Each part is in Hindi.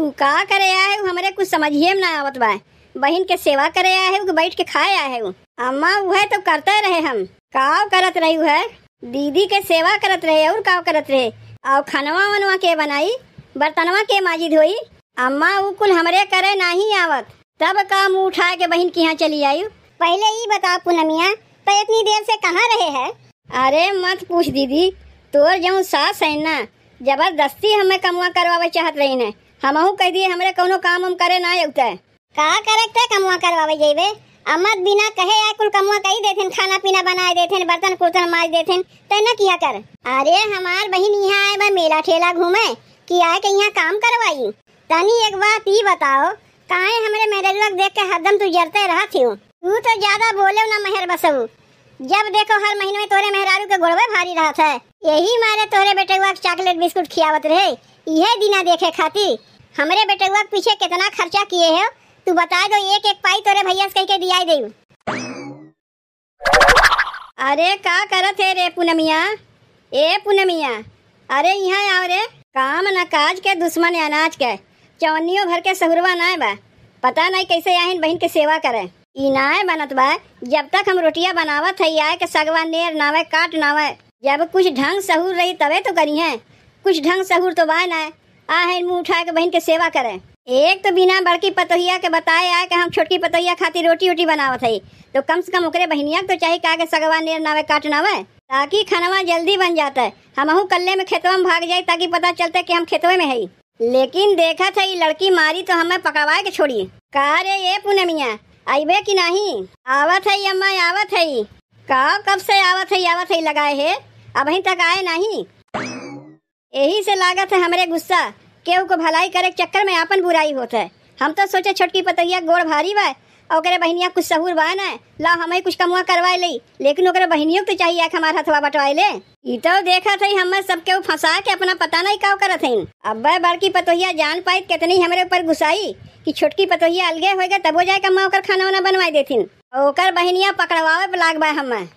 तू का करे आए हमरे कुछ समझिए में ना आवत बा। बहन के सेवा करे आए है बैठ के खाए आए हूँ। अम्मा वह तो करते रहे हम काव करत रही है। दीदी के सेवा करत रहे और काव करत रहे। और खानवा वनवा के बनाई बर्तनवा के माजी धोई। अम्मा वो कुल हमरे करे नहीं आवत तब काम उठा के बहन की यहाँ चली आई। पहले ही बता पूनमिया तो इतनी देर से कहाँ रहे हैं? अरे मत पूछ दीदी तोर जो सास है ना जबरदस्ती हमें कमुआ करवावे चाहत रही ने। हमहू कह दिए हमरे कोनो काम हम करे ना उगते। का करते कमुआ करवावे जेबे अम्मा बिना कहे या कुल कमुआ कही देथेन खाना पीना बनाए देथेन बर्तन कुर्तन माज देथेन तैना किया कर। अरे हमार बहन यहाँ आए बा मेला ठेला घूमे कि आए के यहाँ काम करवाई। तनी एक बात ही बताओ काहे हमरे मेरे लोग देख के हरदम तू जरते रहा थी। तू तो ज्यादा बोले ना मेहर बसऊ। जब देखो हर महीने में तोरे मेहरारू के गोड़वे भारी रहा था। यही मारे तोरे बेटवा चॉकलेट बिस्कुट खियावत रहे। यह दिना देखे खाती हमरे बेटवा पीछे कितना खर्चा किए है तू बता दो। एक एक पाई तोरे भैया से कह के दिया दे। अरे का करत है रे पूनमिया? ए पूनमिया अरे यहाँ आओ रे। काम न काज के दुश्मन अनाज के चौनियों भर के सहुरवा ना बा। पता नहीं कैसे आहिन बहन के सेवा करे। ई नाय बनत बा जब तक हम रोटियां बनावत है आए के सगवा नेर नावे काट नावे। जब कुछ ढंग सहूर रही तबे तो करी है। कुछ ढंग सहूर तो बा ना आहिन मुँह उठा के बहन के सेवा करे। एक तो बिना बड़की पतोहिया के बताए आए कि हम छोटकी पतोहिया खातिर रोटी उटी बनावत है तो कम से कम ओकरे बहनिया तो चाहिए का के सगवा नेर नावे काटना वे ताकि खानवा जल्दी बन जाता है। हमहू कल्ले में खेतवा में भाग जाए ताकि पता चलता कि हम खेतवे में है। लेकिन देखा था ये लड़की मारी तो हमें पकवाए के छोड़ी। का रे ये पूनमिया आईबे कि नहीं? आवत है अम्मा आवत है। का कब से आवत है लगाए है अभी तक आए नहीं। यही से लागत है हमरे गुस्सा केहू को भलाई करे के चक्कर में आपन बुराई होता है। हम तो सोचे छोटकी पतैया गोड़ भारी बा और बहनिया कुछ सहूर बा ना ला हमें कुछ कमुआ करवाए ले। लेकिन ओकरे बहनियों तो चाहिए हमार हथवा बटवाए ले। ई तो देखा था हमें सब केहू फंसा के अपना पता नहीं काव करत है। अब बड़की पतोहिया जान पाई कितनी हमारे ऊपर गुस्साई कि छोटकी पतोहिया अलगे हो गए तबो जाए अम्मा ओकर खाना वाना बनवाए देथिन। ओकर बहनिया पकड़वावे पे लाग बा हमें।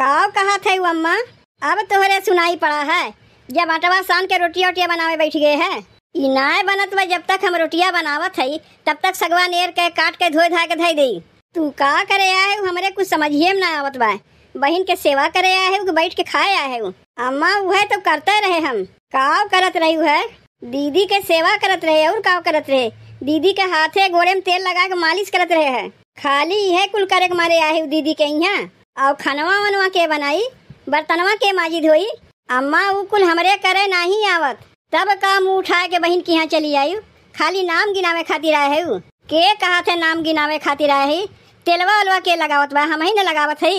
काव कहा था अम्मा? अब तोहरे सुनाई पड़ा है जब आटवा सान के रोटिया उटिया बनावे बैठ गए है। ई नाय बनत बा जब तक हम रोटिया बनावत है तब तक सगवा नेर के काट के धोए धा के धई दई। तू का करे आए हमरे कुछ समझिए में ना आवत बा। बहन के सेवा करे आए है बैठ के खाए आए है। अम्मा वह तो करते रहे हम काव करत रही है। दीदी के सेवा करत रहे और काव करत रहे। दीदी के हाथे गोड़े में तेल लगा के मालिश करत रहे है। खाली यह कुल करे के मारे आए दीदी के यहाँ। और खानवा वनवा के बनाई बर्तनवा के माजी धोई। अम्मा वो कुल हमरे करे नहीं आवत तब काम उठा के बहन की यहाँ चली आई। खाली नाम गिनावे खातिर आए है। के कहा थे नाम गिनावे खातिर आए है? तेलवा उलवा के लगावत बा हम ही न लगावत है।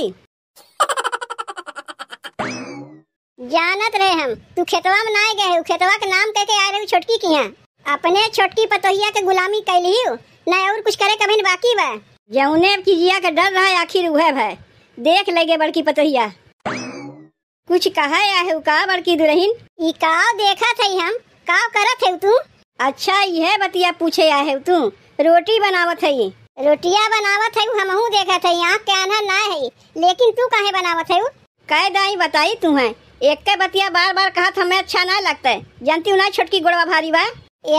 जानत रहे हम तू खेतवा में ना गए खेतवा के नाम कह के आए रही छोटकी की यहाँ। अपने छोटकी पतोहिया के गुलामी कैली ना और कुछ करे कभी बाकी बा। जौने जिया के डर रहा आखिर वह भाई देख लेगे बड़की पतोहिया। कुछ कहा या है का बड़की दुल्हन? ई काव देखा थे हम काव करत है तू? अच्छा यह बतिया पूछे या है तू? रोटी बनावत है रोटिया बनावत है हमहू देखा थे यहाँ के आना ना है। लेकिन तू काहे बनावत है कह दाई बताई तू है? एक के बतिया बार बार कहा हमें अच्छा ना लगता है। जानती हूँ ना छोटकी गोड़वा भारी बा।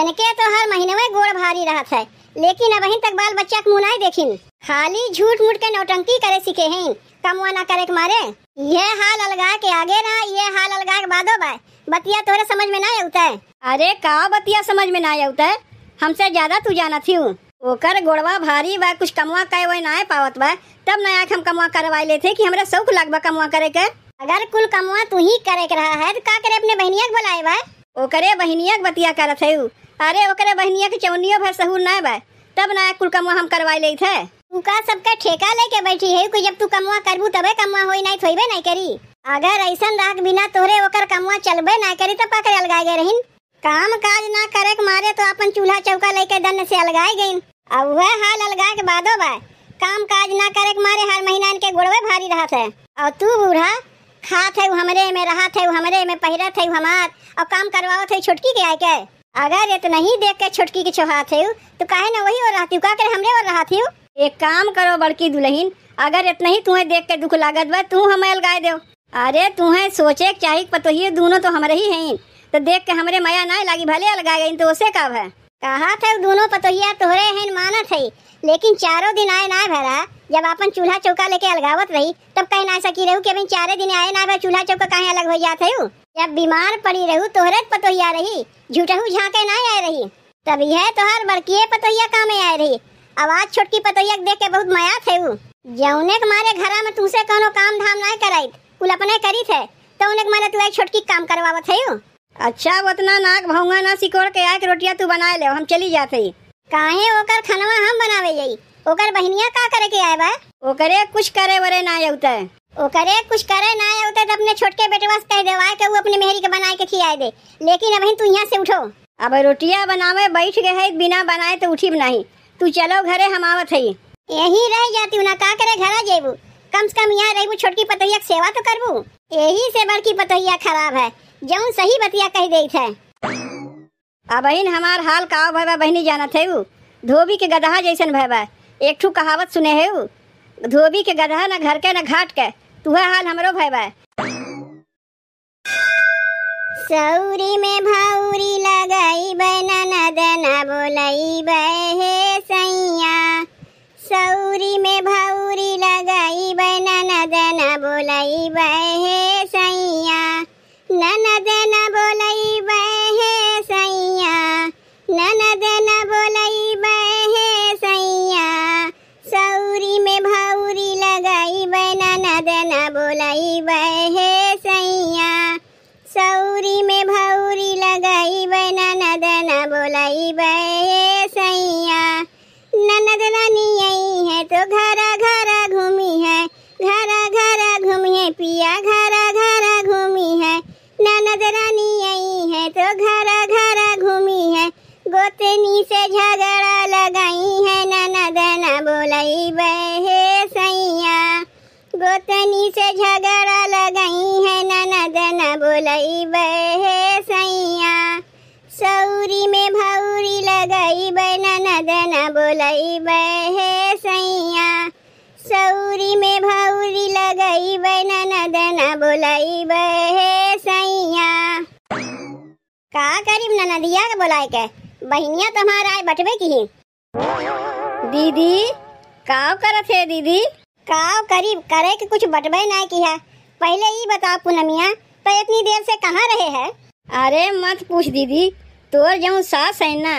इनके तो हर महीने में गोड़ भारी रहा था लेकिन अब तक बाल बच्चा के मुँह नहीं देखिन। खाली झूठ मूठ के नौटंकी करे सीखे है कमुआ ना करे के मारे। ये हाल अलगा के आगे ना ये हाल अलगा के बादो बाय बतिया तोरे समझ में ना आता है। अरे का बतिया समझ में ना आता है? हमसे ज्यादा तू जाना थी ओकर गोड़वा भारी बा कुछ कमुआ कहे वो ना पावत बा तब ना हम कमुआ करवाए लेते कि हमरा शौक लगबा कमुआ करे के। अगर कुल कमुआ तू ही करे के रहा है तो का करे अपने बहनिया के बुलाए बा? ओकरे बहनिया के बतिया करत है। अरे ओकरे बहनिया के चौनियों भर सहूर ना बा तब ना कुल कमुआ हम करवाए लेते। तू का सबका ठेका लेके बैठी है कि जब तू कमुआ करबू तबे कमुआ होई नहीं थोईबे नहीं करी। अगर ऐसन राख बिना तोरे ओकर कमुआ चलबे ना करी तो पकड़ अलगाए गए रहिन। काम काज ना करे के मारे तो अपन चूल्हा चौका लेके दन से अलगाए गईन। अब वह हाल अलगा के बादो बा काम काज ना करे के मारे हर महीना इनके गोड़वे भारी रहा है। और तू बूढ़ा खात है हमरे में रहत है हमरे में पहिरत है हमार और काम करवावत है छोटकी के आए के। अगर ये तो नहीं देख के छोटकी के छोहात है तो काहे ना वही और रहती का करे हमरे और रहती। एक काम करो बड़की दुल्हन अगर इतना ही तुम्हें देख के दुख लागत बा तू हमें अलगाए दो। अरे तुम्हें सोचे चाहिए पतोहिया दोनों तो हमारे ही हैं तो देख के हमरे माया ना लगी भले अलगा गई तो उसे कब है कहा था दोनों पतोहिया तोहरे हैं मानत है लेकिन चारों दिन आए ना भरा जब अपन चूल्हा चौका लेके अलगावत रही तब कह ना सकी रहू कि अभी चारे दिन आए ना भरा चूल्हा चौका कहे अलग हो जात है। जब बीमार पड़ी रहू तोहरे पतोहिया रही झूठहू झाँके ना आए रही तब यह तोहर बड़की पतोहिया काम में आए रही आवाज छोटकी पतोहिया देख के बहुत माया थे जौने के मारे घरा में तुसे कोनो काम धाम ना कराई कुल अपने करी थे तो उनके मारे तू एक छोटकी काम करवावत है। अच्छा उतना नाक भौंगा ना सिकोड़ के आए के रोटियां तू बनाए ले हम चली जाते ही काहे ओकर खनवा हम बनावे जाई ओकर बहनिया का करे के आए बा ओकरे कुछ करे वरे ना आउते ओकरे कुछ करे ना आउते तो अपने छोटके बेटवा से कह देवाए के वो अपने मेहरी के बनाए के खियाए दे लेकिन अभी तू यहां से उठो अब रोटियां बनावे बैठ गए है बिना बनाए तो उठीब नहीं तू चलो घरे हम आवत है यही रह जाती ना का करे घरा जेबू कम से कम यहाँ रहबू छोटकी पतोहिया की सेवा तो करबू यही से बड़की पतोहिया खराब है जौन सही बतिया कह देई थे। अब बहन हमार हाल काव भैया बहनी जानत है धोबी के गदहा जैसन भैया एक ठू कहावत सुने है धोबी के गदहा न घर के न घाट के तुहा हाल हमरो भैया। सौरी में भौरी लगाई ननद न बोलई बहे सैया सौरी में भौरी लगाई ननद न बोलई बहे सैया ननद न बोलई बहे सैया ननद न बोलई बहे सैया सौरी में भौरी लगाई ननद न बोलई बहे सैया सौरी में भौरी लगाई ननद न बोलई बहे सैया ननद रानी आई है तो घरा घरा घूमी है घरा घरा घूमी है पिया घरा घरा घूमी है ननद रानी आई है तो घरा घरा घूमी है गोतनी से झगड़ा लगाई है ननद न बोलई बहे सैया गोतनी से झगड़ा लगाई है ननद न बोलई बहे सैया सौरी में भौरी लगाई ननद न बोलई बहे सैया सौरी में भौरी लगाई ननद न बोलई बहे सैया का करीब ननदिया के बोलाए के बहनिया तुम्हारा आए बटवे की दीदी काव करत है दीदी काव करीब करे के कुछ बटबे ना की है पहले ही बता पूनमिया तो इतनी देर से कहाँ रहे है। अरे मत पूछ दीदी तोर जऊँ सास है ना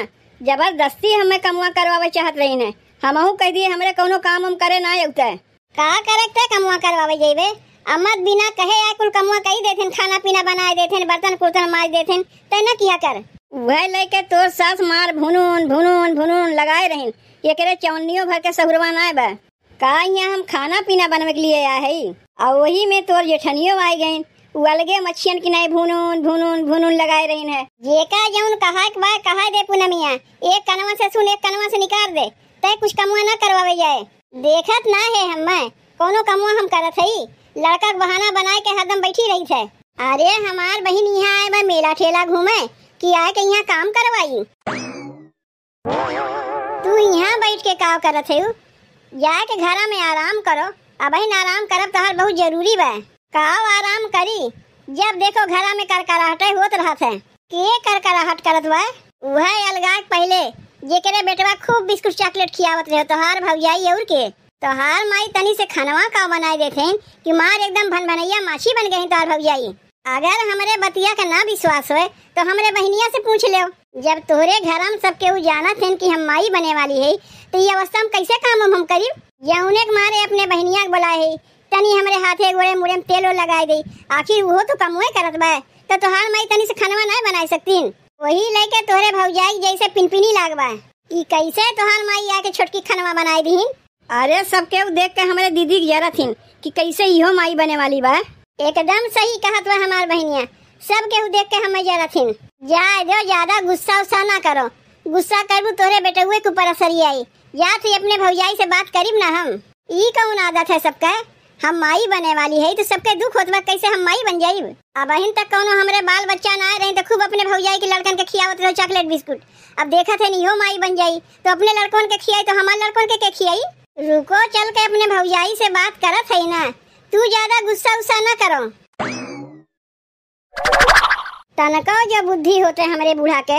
जबरदस्ती हमें कमुआ करवावे चाहत रही है हमहू कह दिए हमरे कोनो काम हम करे ना उगता है का करे कमुआ करवावे जेबे अमत बिना कहे आए कुल कमुआ कही देथिन खाना पीना बनाए देथिन बर्तन कुर्तन माज देथिन तय न किया कर वह लेके तोर सास मार भुनून भुनून भुनून लगाए रहिन एकरे चौनियों भर के सहुरवा ना बा का यहाँ हम खाना पीना बनवे के लिए आया है और वही में तोर जेठनियों आई गयी वो अलगे मच्छियन की नहीं भुनून भुनून भुनून लगाए रही है ये का जौन कहा के बार कहा दे पूनमिया एक कनवा से सुन एक कनवा से निकाल दे तय कुछ कमुआ ना करवावे जाए देखत ना है हमें कोनो कमुआ हम करत है लड़का के बहाना बनाए के हरदम बैठी रही थे। अरे हमार बहन यहाँ आए बा मेला ठेला घूमे की आए के यहाँ काम करवाई तू यहाँ बैठ के काम करत है जाए के घरा में आराम करो अब आराम करब तोहर बहुत जरूरी बा काव आराम करी जब देखो घरा में करकराहट होत रहत है के करकराहट करत बा वह अलगा पहले जेकरे बेटवा खूब बिस्कुट चॉकलेट खियावत रहे तोहार भौजाई और के तोहार माई तनी से खनवा का बनाए देथे कि मार एकदम भनभनैया माछी बन गई तोहार भौजाई। अगर हमरे बतिया का ना विश्वास हो तो हमरे बहनिया से पूछ ले जब तोहरे घरा में सबके उ जाना थे कि हम माई बने वाली है तो ये अवस्था में कैसे काम हम करी जौने के मारे अपने बहनिया के बोला है तनी हमरे हाथे गोड़े मुड़े में तेल लगाए दे आखिर वो तो कमुए करत बा तो तोहार माई तनी से खनवा नहीं बनाए सकतीन वही लेके तोहरे भौजाई जैसे पिनपिनी लागबा ई कैसे तोहार माई आके छोटकी खनवा बनाए दीन। अरे सबके उ देख के हमरे दीदी की जरा थीन कि कैसे इहो माई बने वाली बा एकदम सही कहत बा हमार बहनिया सबके उ देख के हमें जरा थीन जाए दो ज्यादा गुस्सा उस्सा ना करो गुस्सा करबू तोहरे बेटुए के ऊपर असरी आई या तो अपने भौजाई से बात करीब ना हम ई कौन आदत है सबका हम माई बने वाली है तो सबके दुख होत बा कैसे हम माई बन जाइब। अब अहिन तक कौनो हमरे बाल बच्चा ना रहे तो खूब अपने भौजाई के लड़कन के खियावत रहो चॉकलेट बिस्कुट अब देखत है नहीं हो माई बन जाई तो अपने लड़कन के खियाई तो हमारे लड़कन के खियाई रुको चल के अपने भौजाई से बात करत है ना तू ज्यादा गुस्सा उस्सा ना करो तनका जो बुद्धि होते हमरे बूढ़ा के,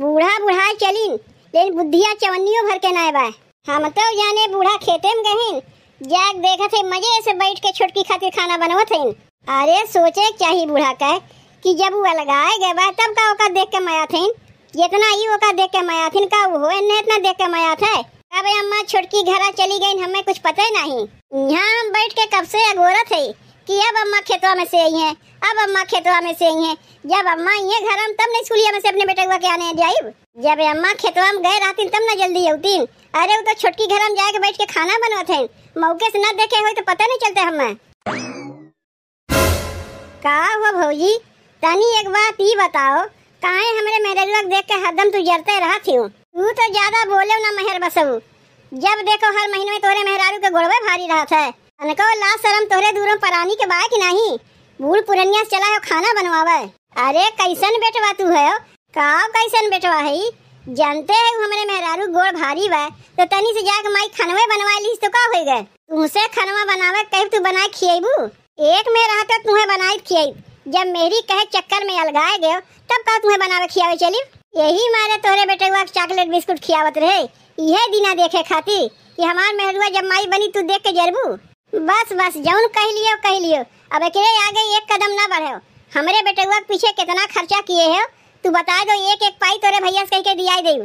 बूढ़ा बूढ़ा चलीन लेकिन बुद्धिया चवन्नियों भर के नाय बाय। हम तो जाने बूढ़ा खेते में गहीन, जाग देखा थे मजे से बैठ के छोटकी खातिर खाना बनवत हईन। अरे सोचे चाहिए बूढ़ा का कि जब वो लगाए गए बा तब का ओका देख के माया थीन, जितना ही ओका देख के माया थीन का वो इन्हें इतना देख के माया था। अब अम्मा छोटकी घरा चली गई, हमें कुछ पता ही नहीं। यहाँ हम बैठ के कब से अगोरा थे कि अब अम्मा खेतवा में से आई हैं, अब अम्मा खेतवा में से आई हैं। जब अम्मा ये घर हम तब नहीं स्कूलिया में से अपने बेटे के आने जाइब, जब अम्मा खेतवा में गए रहती तब ना जल्दी अवतीन। अरे वो तो छोटकी घर हम जाके बैठ के खाना बनवा थे, मौके से ना देखे हो तो पता नहीं चलते हमें। का हुआ भौजी, तनी एक बात ही बताओ, काहे हमरे मेडल वर्क देख के हरदम तू जरते रहा थी? तू तो ज्यादा बोले ना मेहर बसऊ, जब देखो हर महीने में तोरे मेहरारू के गोड़वे भारी रहा था। अनको ला शरम तोरे दूरों परानी के बाय कि नहीं? बूढ़ पुरनिया से चला हो खाना बनवावे। अरे कैसन बेटवा तू है, का कैसन बेटवा है? जानते है हमरे मेहरारू गोड़ भारी बा, तो तनी से जाके माई खनवे बनवा लीस तो का होई गए? तुमसे खनवा बनावे कहीं तू बनाए खियाबू, एक में रहा तो तुम्हें बनाई खियाई। जब मेरी कहे चक्कर में अलगाए गयो तब का तुम्हें बनावे खियावे चली, यही मारे तोरे बेटे को चॉकलेट बिस्कुट खियावत रहे, यह दिना देखे खाती कि हमार मेहरुआ जब माई बनी तू देख के जरबू। बस बस जौन कह लियो कह लियो, अब एकरे आगे एक कदम ना बढ़ो। हमरे बेटे को पीछे कितना खर्चा किए हो तू बता दो, एक एक पाई तोरे भैया से कह के दियाई देऊ।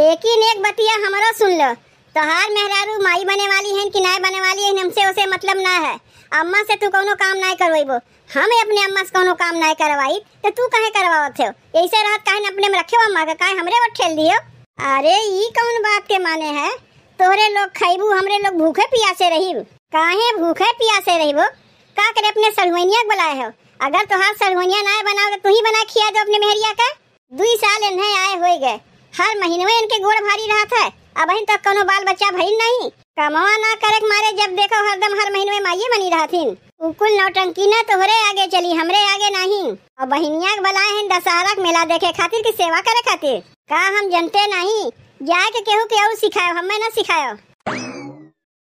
लेकिन एक बतिया हमरो सुन लो, तोहार मेहरारू माई बने वाली है कि नाय बने वाली है हमसे उसे मतलब ना है। अम्मा से तू कोनो काम ना करवाइबो, हमें अपने अम्मा से कोनो काम ना करवाई तो तू कहे करवावत हो? ऐसे रात काहे न अपने में रखे हो अम्मा का, काहे हमरे वट ठेल दियो? अरे ई कौन बात के माने है, तोरे लोग खइबू हमरे लोग भूखे प्यासे रहिब। काहे भूखे प्यासे रहिबो, का करे अपने सलवनिया के बुलाए हो? अगर तोहार सलवनिया नाय बनाओ तो ही बना खिया दो अपने मेहरिया का। 2 साल इन्हें आए होए गए, हर महीने में इनके गोड़ भारी रहा था, अब इन तक कोनो बाल बच्चा भइल नहीं। कमावा ना करे मारे जब देखो हरदम हर महीने में माइये बनी रहा थी। उकुल नौटंकी ना तोहरे आगे चली, हमरे आगे नहीं। और बहिनिया बलाए हैं दशहरा के मेला देखे खातिर की सेवा करे खातिर, का हम जनते नहीं? जाके केहू के और सिखायो, हमें ना सिखायो।